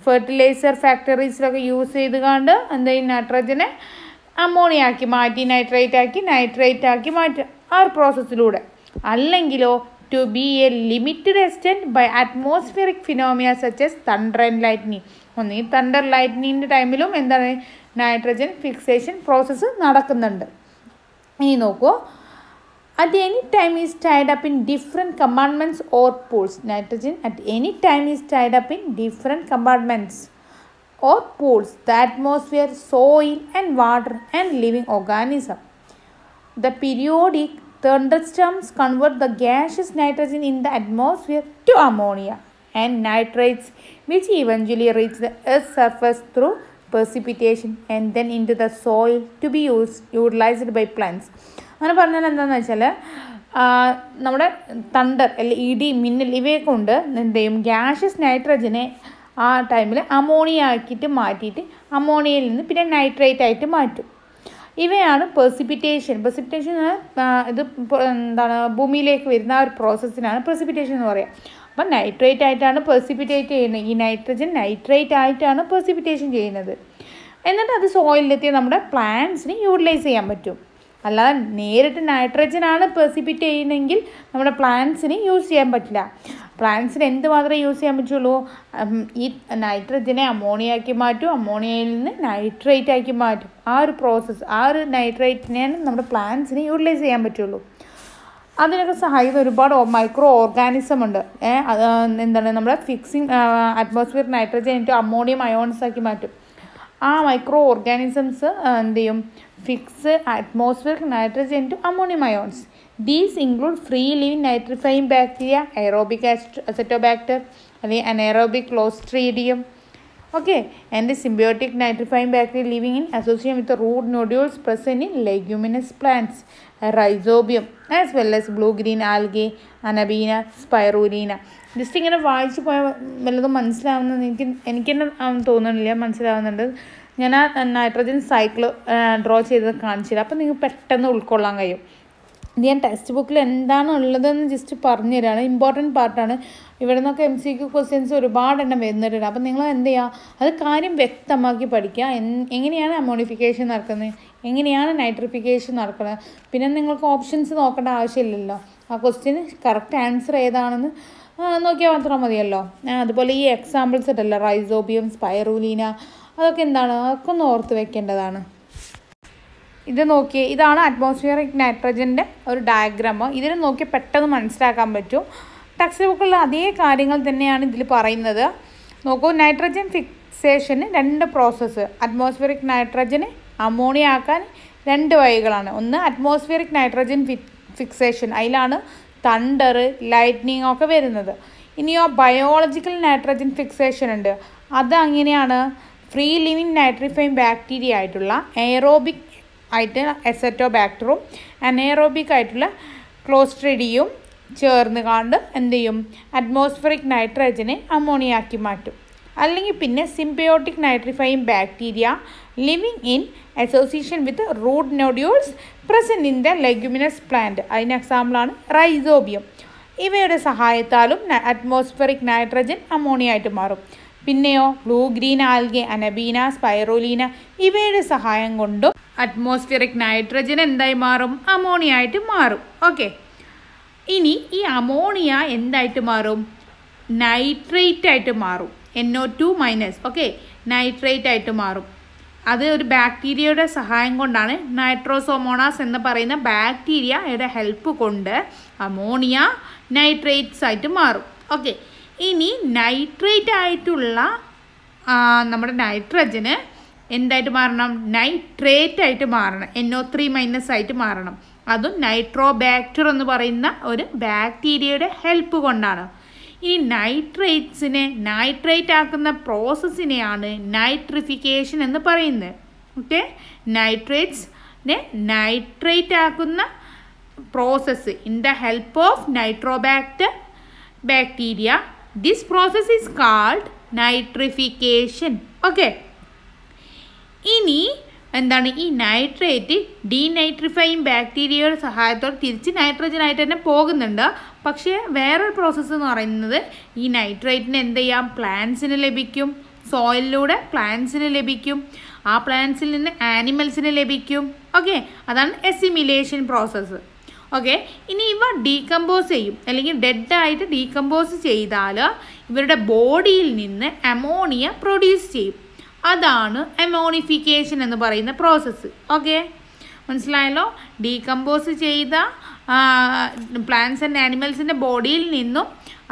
Fertiliser ഫാക്ടറീസിലൊക്കെ യൂസ് ചെയ്ത് കൊണ്ട് എന്താ ഈ നൈട്രജനെ അമോണിയാക്കി മാറ്റി നൈട്രേറ്റ് ആക്കി നൈട്രേറ്റ് ആക്കി മാറ്റുക, ആ ഒരു പ്രോസസ്സിലൂടെ. അല്ലെങ്കിലോ to be a limited extent by atmospheric phenomena such as thunder and lightning. only thunder lightning ന്റെ ടൈമിലും എന്താണ് നൈട്രജൻ ഫിക്സേഷൻ പ്രോസസ്സ് നടക്കുന്നുണ്ട്. ഇനി നോക്കൂ, at any time is tied up in different compartments or pools. nitrogen at any time is tied up in different compartments or pools, the atmosphere, soil and water and living organism. the periodic thunderstorms convert the gaseous nitrogen in the atmosphere to ammonia and nitrates, which eventually reach the earth's surface through precipitation and then into the soil to be used utilized by plants. അങ്ങനെ പറഞ്ഞാൽ എന്താണെന്ന് വെച്ചാൽ നമ്മുടെ thunder അല്ലെ ഇടി മിന്നൽ ഇവയൊക്കെ കൊണ്ട് എന്ത് ചെയ്യും, ഗ്യാഷ്യസ് നൈട്രജനെ ആ ടൈമിൽ അമോണിയ ആക്കിയിട്ട് മാറ്റിയിട്ട് അമോണിയയിൽ നിന്ന് പിന്നെ നൈട്രേറ്റ് ആയിട്ട് മാറ്റും. ഇവയാണ് പെർസിപ്പിറ്റേഷൻ. പെർസിപ്പിറ്റേഷൻ ഇത് എന്താണ്, ഭൂമിയിലേക്ക് വരുന്ന ആ ഒരു പ്രോസസ്സിനാണ് പെർസിപ്പിറ്റേഷൻ എന്ന് പറയുക. അപ്പം നൈട്രേറ്റ് ആയിട്ടാണ് പെർസിപ്പിറ്റേറ്റ് ചെയ്യുന്നത്, ഈ നൈട്രജൻ നൈട്രേറ്റ് ആയിട്ടാണ് പെർസിപ്പിറ്റേഷൻ ചെയ്യുന്നത്. എന്നിട്ട് അത് സോയിലെത്തി നമ്മുടെ പ്ലാന്റ്സിന് യൂട്ടിലൈസ് ചെയ്യാൻ പറ്റും. അല്ലാതെ നേരിട്ട് നൈട്രജനാണ് പെർസിപ്പിറ്റ് ചെയ്യുന്നെങ്കിൽ നമ്മുടെ പ്ലാന്റ്സിന് യൂസ് ചെയ്യാൻ പറ്റില്ല. പ്ലാന്റ്സിന് എന്ത് മാത്രമേ യൂസ് ചെയ്യാൻ പറ്റുള്ളൂ, ഈ നൈട്രജനെ അമോണിയാക്കി മാറ്റും, അമോണിയയിൽ നിന്ന് നൈട്രേറ്റ് ആക്കി മാറ്റും. ആ ഒരു പ്രോസസ്സ്, ആ ഒരു നൈട്രേറ്റിനെയാണ് നമ്മുടെ പ്ലാന്റ്സിന് യൂട്ടിലൈസ് ചെയ്യാൻ പറ്റുള്ളൂ. അതിനൊക്കെ സഹായിക്കുന്ന ഒരുപാട് മൈക്രോ ഓർഗാനിസം ഉണ്ട്. അത് എന്താണ്, നമ്മുടെ fixing atmosphere nitrogen into ammonium ions ആക്കി മാറ്റും. ആ മൈക്രോ ഓർഗാനിസംസ് എന്ത് ചെയ്യും, fix atmosphere nitrogen into ammonium ions. These include free living nitrifying bacteria, aerobic Azotobacter അല്ലെങ്കിൽ anaerobic Clostridium, okay, and symbiotic nitrifying bacteria living in association with root nodules present in leguminous plants, Rhizobium as well as blue green algae, Anabaena, Spirulina. Just ഇങ്ങനെ വായിച്ചു പോയാൽ വല്ലതും മനസ്സിലാവുന്നത് എനിക്ക് എനിക്ക് തന്നെ തോന്നുന്നില്ല, മനസ്സിലാവുന്നുണ്ട്. ഞാൻ ആ നൈട്രജൻ സൈക്കിൾ ഡ്രോ ചെയ്തത് കാണിച്ചില്ല, അപ്പം നിങ്ങൾക്ക് പെട്ടെന്ന് ഉൾക്കൊള്ളാൻ കഴിയും. ഞാൻ ടെക്സ്റ്റ് ബുക്കിൽ എന്താണ് ഉള്ളതെന്ന് ജസ്റ്റ് പറഞ്ഞു തരാണ്, ഇമ്പോർട്ടൻറ്റ് പാർട്ടാണ്. ഇവിടെ നിന്നൊക്കെ എം സി ക്യു ക്വസ്റ്റ്യൻസ് ഒരുപാടെണ്ണം വരുന്നിട്ടുണ്ട്. അപ്പം നിങ്ങൾ എന്ത് ചെയ്യുക, അത് കാര്യം വ്യക്തമാക്കി പഠിക്കുക. എങ്ങനെയാണ് അമോണിഫിക്കേഷൻ നടക്കുന്നത്, എങ്ങനെയാണ് നൈട്രിഫിക്കേഷൻ നടക്കുന്നത്. പിന്നെ നിങ്ങൾക്ക് ഓപ്ഷൻസ് നോക്കേണ്ട ആവശ്യമില്ലല്ലോ, ആ ക്വസ്റ്റ്യന് കറക്റ്റ് ആൻസർ ഏതാണെന്ന് നോക്കിയാൽ മാത്രം മതിയല്ലോ. അതുപോലെ ഈ എക്സാമ്പിൾസ് ഉണ്ടല്ലോ, റൈസോബിയം, സ്പൈറൂലീന, അതൊക്കെ എന്താണ്, അതൊക്കെ ഒന്ന് ഓർത്ത് വെക്കേണ്ടതാണ്. ഇത് നോക്കിയേ, ഇതാണ് അറ്റ്മോസ്ഫിയറിക് നൈട്രജൻ്റെ ഒരു ഡയഗ്രാമ്. ഇതിന് നോക്കി പെട്ടെന്ന് മനസ്സിലാക്കാൻ പറ്റും. ടെക്സ്റ്റ് ബുക്കുള്ള അതേ കാര്യങ്ങൾ തന്നെയാണ് ഇതിൽ പറയുന്നത്. നോക്കൂ, നൈട്രജൻ ഫിക്സേഷന് രണ്ട് പ്രോസസ്സ്, അറ്റ്മോസ്ഫിയറിക് നൈട്രജന് അമോണിയ ആക്കാൻ രണ്ട് വഴികളാണ്. ഒന്ന് അറ്റ്മോസ്ഫിയറിക് നൈട്രജൻ ഫിക്സേഷൻ, അതിലാണ് തണ്ടർ ലൈറ്റ്നിങ് ഒക്കെ വരുന്നത്. ഇനിയോ ബയോളജിക്കൽ നൈട്രജൻ ഫിക്സേഷൻ ഉണ്ട്, അത് അങ്ങനെയാണ് ഫ്രീ ലിവിങ് നൈട്രിഫൈങ് ബാക്ടീരിയ ആയിട്ടുള്ള എയറോബിക് ആയിട്ട് അസറ്റോബാക്ടറും അനേറോബിക് ആയിട്ടുള്ള ക്ലോസ്ട്രിഡിയും ചേർന്ന് കണ്ട് എന്ത് ചെയ്യും, അറ്റ്മോസ്ഫിയറിക് നൈട്രജനെ അമോണിയ ആക്കി മാറ്റും. അല്ലെങ്കിൽ പിന്നെ symbiotic nitrifying bacteria living in association with root nodules present in the leguminous plant, അതിന് എക്സാമ്പിളാണ് റൈസോബിയം. ഇവയുടെ സഹായത്താലും അറ്റ്മോസ്ഫിയറിക് നൈട്രജൻ അമോണിയ ആയിട്ട് മാറും. പിന്നെയോ blue green algae, Anabaena, Spirulina, ഇവയുടെ സഹായം കൊണ്ടും അറ്റ്മോസ്ഫിയറിക് നൈട്രജൻ എന്തായി മാറും, അമോണിയ ആയിട്ട് മാറും. ഓക്കെ, ഇനി ഈ അമോണിയ എന്തായിട്ട് മാറും, നൈട്രേറ്റ് ആയിട്ട് മാറും, N O two minus, okay, nitrate ആയിട്ട് മാറും. അത് ഒരു ബാക്ടീരിയയുടെ സഹായം കൊണ്ടാണ്, നൈട്രോസോമോണാസ് എന്ന് പറയുന്ന ബാക്ടീരിയയുടെ ഹെൽപ്പ് കൊണ്ട് അമോണിയ നൈട്രേറ്റ്സ് ആയിട്ട് മാറും. ഓക്കെ, ഇനി നൈട്രേറ്റ് ആയിട്ടുള്ള നമ്മുടെ നൈട്രജന് എന്തായിട്ട് മാറണം, നൈട്രേറ്റ് ആയിട്ട് മാറണം, എൻ ഒ ത്രീ മൈനസ് ആയിട്ട് മാറണം. അതും നൈട്രോബാക്ടർ എന്ന് പറയുന്ന ഒരു ബാക്ടീരിയയുടെ ഹെൽപ്പ് കൊണ്ടാണ്. ഇനി നൈട്രേറ്റ്സിനെ നൈട്രേറ്റ് ആക്കുന്ന പ്രോസസ്സിനെയാണ് നൈട്രിഫിക്കേഷൻ എന്ന് പറയുന്നത്. ഓക്കെ, നൈട്രേറ്റ്സിനെ നൈട്രേറ്റ് ആക്കുന്ന process in the help of Nitrobacter bacteria. This process is called nitrification. Okay, ഇനി എന്താണ്, ഈ നൈട്രേറ്റ് ഡീനൈട്രിഫൈങ് ബാക്ടീരിയയുടെ സഹായത്തോടെ തിരിച്ച് നൈട്രജനായിട്ട് തന്നെ പോകുന്നുണ്ട്. പക്ഷേ വേറൊരു പ്രോസസ്സ് എന്ന് പറയുന്നത്, ഈ നൈട്രേറ്റിന് എന്ത് ചെയ്യാം, പ്ലാന്റ്സിന് ലഭിക്കും, സോയിലിലൂടെ പ്ലാന്റ്സിന് ലഭിക്കും, ആ പ്ലാന്റ്സിൽ നിന്ന് ആനിമൽസിന് ലഭിക്കും. ഓക്കെ, അതാണ് എസിമിലേഷൻ പ്രോസസ്സ്. ഓക്കെ. ഇനി ഇവ ഡീകമ്പോസ് ചെയ്യും അല്ലെങ്കിൽ ഡെഡായിട്ട് ഡീകമ്പോസ് ചെയ്താൽ ഇവരുടെ ബോഡിയിൽ നിന്ന് അമോണിയ പ്രൊഡ്യൂസ് ചെയ്യും. അതാണ് അമോണിഫിക്കേഷൻ എന്ന് പറയുന്ന പ്രോസസ്സ്. ഓക്കെ, മനസ്സിലായല്ലോ? ഡീകമ്പോസ് ചെയ്ത പ്ലാന്റ്സ് ആൻഡ് ആനിമൽസിൻ്റെ ബോഡിയിൽ നിന്നും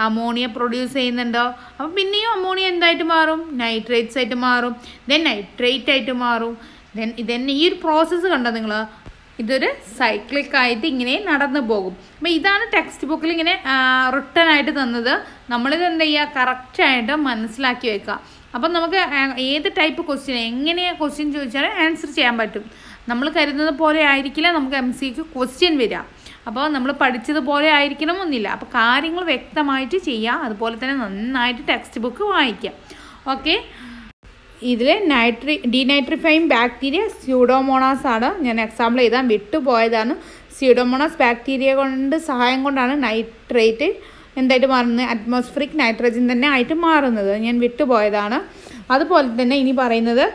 അമോണിയ പ്രൊഡ്യൂസ് ചെയ്യുന്നുണ്ടോ? അപ്പോൾ പിന്നെയും അമോണിയ എന്തായിട്ട് മാറും? നൈട്രേറ്റ്സ് ആയിട്ട് മാറും, ദെൻ നൈട്രേറ്റ് ആയിട്ട് മാറും, ദെൻ ഇതന്നെ. ഈ ഒരു പ്രോസസ്സ് കണ്ടോ നിങ്ങൾ? ഇതൊരു സൈക്ലിക്കായിട്ട് ഇങ്ങനെ നടന്നു പോകും. അപ്പോൾ ഇതാണ് ടെക്സ്റ്റ് ബുക്കിൽ ഇങ്ങനെ റിട്ടൺ ആയിട്ട് തന്നത്. നമ്മളിത് എന്താ ചെയ്യുക? കറക്റ്റായിട്ട് മനസ്സിലാക്കി വെക്കുക. അപ്പം നമുക്ക് ഏത് ടൈപ്പ് ക്വസ്റ്റ്യൻ, എങ്ങനെയാണ് ക്വസ്റ്റ്യൻ ചോദിച്ചാലും ആൻസർ ചെയ്യാൻ പറ്റും. നമ്മൾ കരുതുന്നത് പോലെ ആയിരിക്കില്ല നമുക്ക് എം സി ക്യു ക്വസ്റ്റ്യൻ വരിക. അപ്പോൾ നമ്മൾ പഠിച്ചതുപോലെ ആയിരിക്കണമെന്നില്ല. അപ്പോൾ കാര്യങ്ങൾ വ്യക്തമായിട്ട് ചെയ്യുക. അതുപോലെ തന്നെ നന്നായിട്ട് ടെക്സ്റ്റ് ബുക്ക് വായിക്കുക. ഓക്കെ, ഇതിൽ നൈട്രി ഡിനൈട്രിഫൈങ് ബാക്ടീരിയ സ്യൂഡോമോണാസ് ആണ്. ഞാൻ എക്സാമ്പിൾ എഴുതാൻ വിട്ടുപോയതാണ്. സ്യൂഡോമോണാസ് ബാക്ടീരിയ കൊണ്ട് സഹായം കൊണ്ടാണ് നൈട്രേറ്റ് എന്തായിട്ട് മാറുന്നത്? അറ്റ്മോസ്ഫിയറിക് നൈട്രജൻ തന്നെ ആയിട്ട് മാറുന്നത്. ഞാൻ വിട്ടുപോയതാണ്. അതുപോലെ തന്നെ ഇനി പറയുന്നത്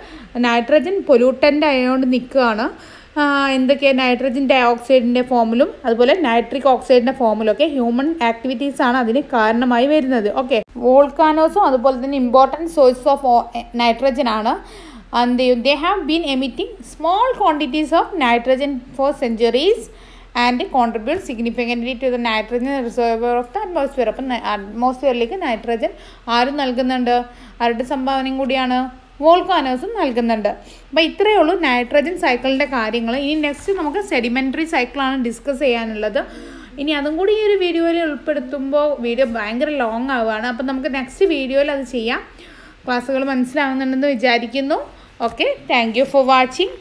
നൈട്രജൻ പൊല്യൂട്ടൻ്റ് ആയതുകൊണ്ട് നിൽക്കുകയാണ്. എന്തൊക്കെയാണ്? നൈട്രജൻ ഡൈ ഓക്സൈഡിൻ്റെ ഫോമിലും അതുപോലെ നൈട്രിക് ഓക്സൈഡിൻ്റെ ഫോമിലൊക്കെ ഹ്യൂമൻ ആക്ടിവിറ്റീസാണ് അതിന് കാരണമായി വരുന്നത്. ഓക്കെ, വോൾക്കാനോസും അതുപോലെ തന്നെ ഇമ്പോർട്ടൻറ്റ് സോഴ്സ് ഓഫ് നൈട്രജൻ ആണ്. And they have been emitting small quantities of nitrogen for centuries and contribute significantly to the nitrogen reservoir of the atmosphere. അപ്പം അറ്റ്മോസ്ഫിയറിലേക്ക് നൈട്രജൻ ആര് നൽകുന്നുണ്ട്? ആരുടെ സംഭാവനയും കൂടിയാണ്? വോൾക്കാനോസും നൽകുന്നുണ്ട്. അപ്പോൾ ഇത്രയേ ഉള്ളൂ നൈട്രജൻ സൈക്കിളിൻ്റെ കാര്യങ്ങൾ. ഇനി നെക്സ്റ്റ് നമുക്ക് സെഡിമെൻ്ററി സൈക്കിളാണ് ഡിസ്കസ് ചെയ്യാനുള്ളത്. ഇനി അതും കൂടി ഈ ഒരു വീഡിയോയിൽ ഉൾപ്പെടുത്തുമ്പോൾ വീഡിയോ ഭയങ്കര ലോങ് ആവുകയാണ്. അപ്പം നമുക്ക് നെക്സ്റ്റ് വീഡിയോയിൽ അത് ചെയ്യാം. ക്ലാസ്സുകൾ മനസ്സിലാവുന്നുണ്ടെന്ന് വിചാരിക്കുന്നു. Okay, thank you for watching.